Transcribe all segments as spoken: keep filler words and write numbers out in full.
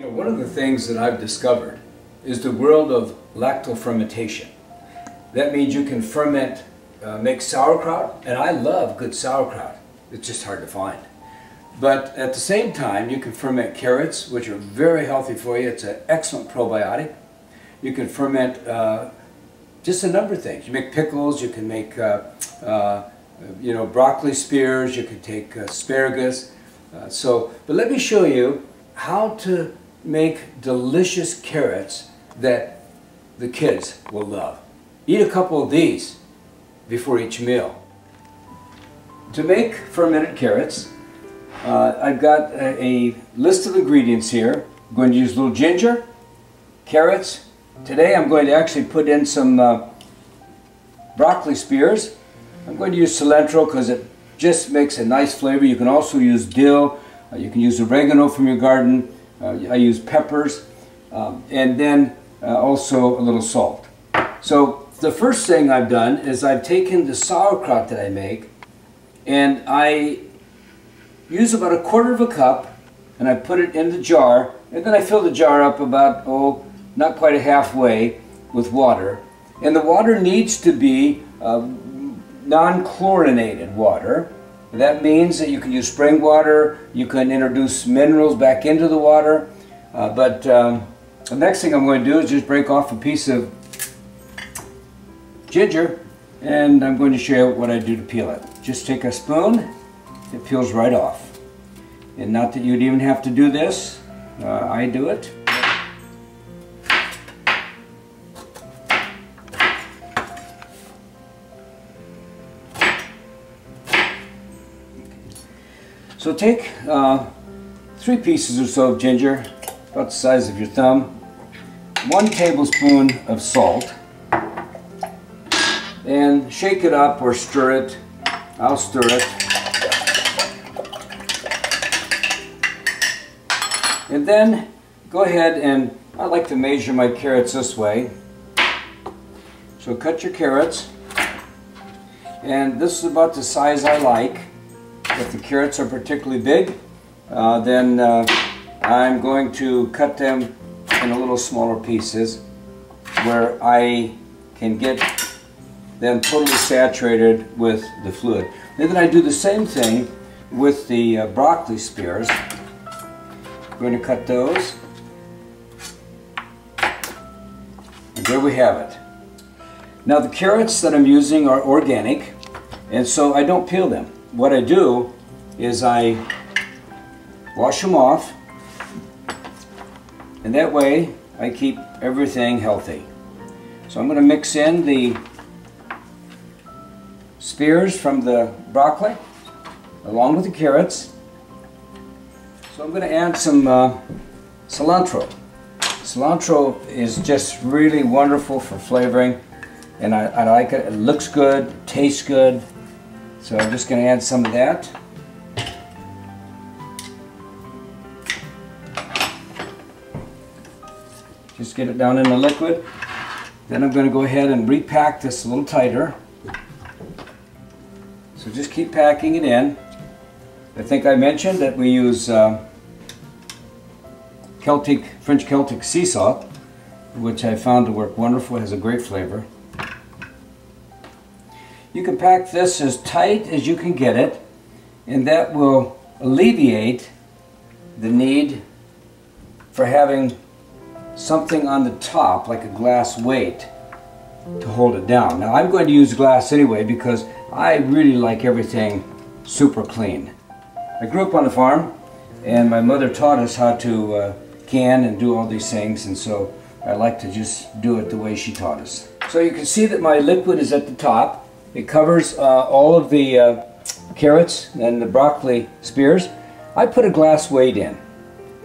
You know, one of the things that I've discovered is the world of lactofermentation. That means you can ferment, uh, make sauerkraut, and I love good sauerkraut. It's just hard to find. But at the same time, you can ferment carrots, which are very healthy for you. It's an excellent probiotic. You can ferment uh, just a number of things. You make pickles, you can make uh, uh, you know, broccoli spears, you can take asparagus. Uh, so, but let me show you how to make delicious carrots that the kids will love. Eat a couple of these before each meal. To make fermented carrots, uh, I've got a, a list of ingredients here. I'm going to use a little ginger, carrots. Today I'm going to actually put in some uh, broccoli spears. I'm going to use cilantro because it just makes a nice flavor. You can also use dill. Uh, you can use oregano from your garden. Uh, I use peppers. Um, and then uh, also a little salt. So the first thing I've done is I've taken the sauerkraut that I make, and I use about a quarter of a cup, and I put it in the jar, and then I fill the jar up about, oh, not quite a halfway with water. And the water needs to be uh, non-chlorinated water. That means that you can use spring water, you can introduce minerals back into the water, uh, but um, the next thing I'm going to do is just break off a piece of ginger, and I'm going to show you what I do to peel it. Just take a spoon, it peels right off. And not that you'd even have to do this, uh, I do it. So take uh, three pieces or so of ginger, about the size of your thumb, one tablespoon of salt, and shake it up or stir it. I'll stir it. And then go ahead, and I like to measure my carrots this way. So cut your carrots, and this is about the size I like. If the carrots are particularly big, uh, then uh, I'm going to cut them in a little smaller pieces where I can get them totally saturated with the fluid. And then I do the same thing with the uh, broccoli spears. I'm going to cut those. And there we have it. Now the carrots that I'm using are organic, and so I don't peel them. What I do is I wash them off, and that way I keep everything healthy. So I'm going to mix in the spears from the broccoli along with the carrots. So I'm going to add some uh, cilantro. Cilantro is just really wonderful for flavoring, and I, I like it. It looks good, tastes good. So I'm just going to add some of that. Just get it down in the liquid. Then I'm going to go ahead and repack this a little tighter. So just keep packing it in. I think I mentioned that we use uh, Celtic, French Celtic sea salt, which I found to work wonderful. It has a great flavor. You can pack this as tight as you can get it, and that will alleviate the need for having something on the top, like a glass weight, to hold it down. Now I'm going to use glass anyway because I really like everything super clean. I grew up on a farm, and my mother taught us how to uh, can and do all these things, and so I like to just do it the way she taught us. So you can see that my liquid is at the top. It covers uh, all of the uh, carrots and the broccoli spears. I put a glass weight in,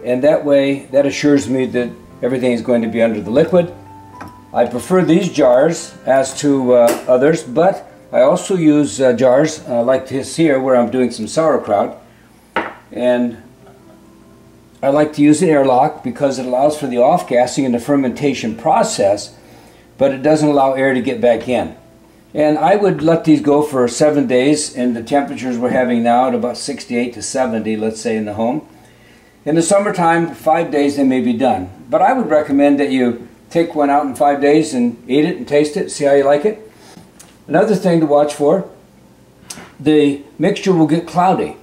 and that way that assures me that everything is going to be under the liquid. I prefer these jars as to uh, others, but I also use uh, jars uh, like this here where I'm doing some sauerkraut, and I like to use an airlock because it allows for the off-gassing in the fermentation process, but it doesn't allow air to get back in. And I would let these go for seven days in the temperatures we're having now at about sixty-eight to seventy, let's say, in the home. In the summertime, five days they may be done. But I would recommend that you take one out in five days and eat it and taste it, see how you like it. Another thing to watch for, the mixture will get cloudy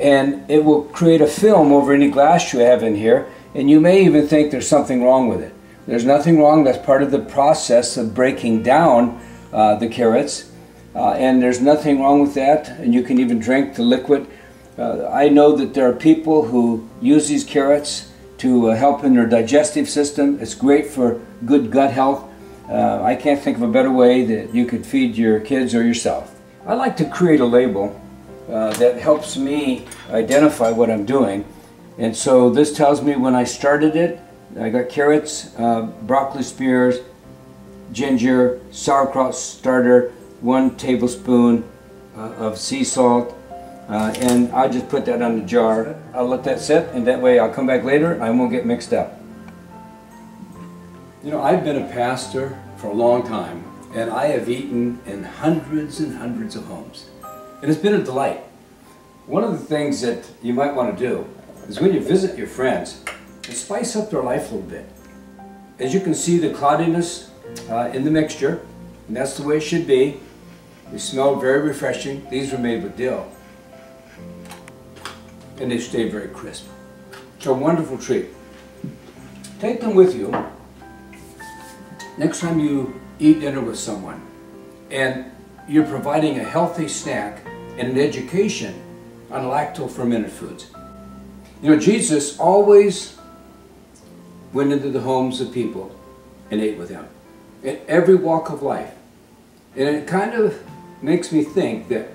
and it will create a film over any glass you have in here, and you may even think there's something wrong with it. There's nothing wrong. That's part of the process of breaking down uh, the carrots, uh, and there's nothing wrong with that, and you can even drink the liquid. Uh, I know that there are people who use these carrots to uh, help in their digestive system. It's great for good gut health. Uh, I can't think of a better way that you could feed your kids or yourself. I like to create a label uh, that helps me identify what I'm doing. And so this tells me when I started it. I got carrots, uh, broccoli spears, ginger, sauerkraut starter, one tablespoon uh, of sea salt, uh, and I just put that on the jar. I'll let that sit, and that way I'll come back later and I won't get mixed up. You know, I've been a pastor for a long time, and I have eaten in hundreds and hundreds of homes, and it's been a delight. One of the things that you might want to do is when you visit your friends, to spice up their life a little bit. As you can see, the cloudiness uh, in the mixture, and that's the way it should be. They smell very refreshing. These were made with dill, and they stay very crisp. It's a wonderful treat. Take them with you next time you eat dinner with someone, and you're providing a healthy snack and an education on lacto-fermented foods. You know, Jesus always went into the homes of people and ate with them in every walk of life. And it kind of makes me think that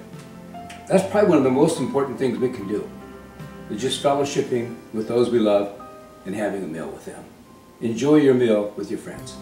that's probably one of the most important things we can do, is just fellowshipping with those we love and having a meal with them. Enjoy your meal with your friends.